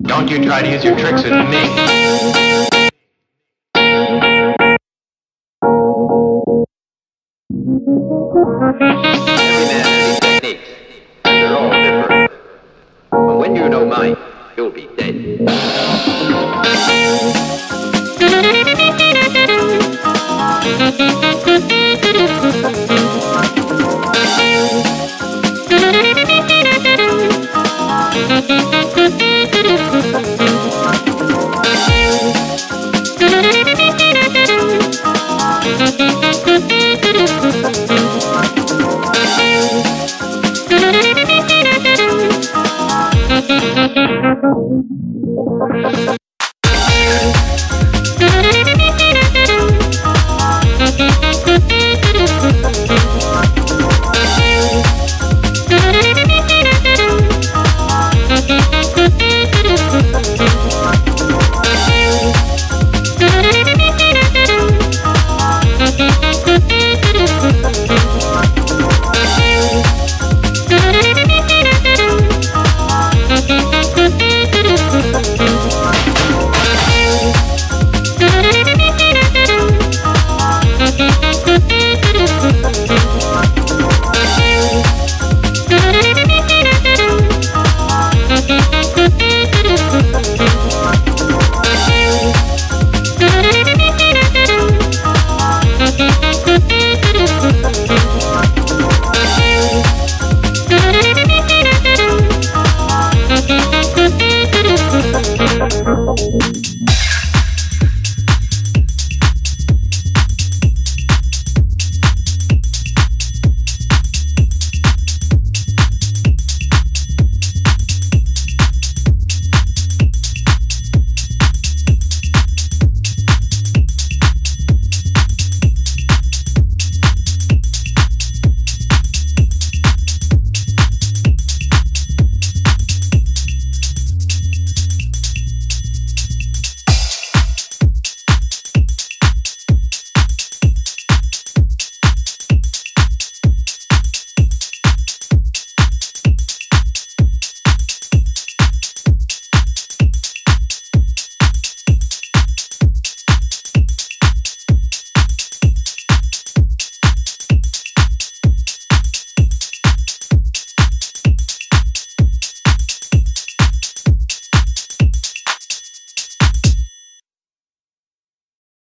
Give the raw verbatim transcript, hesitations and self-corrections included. Don't you try to use your tricks at me.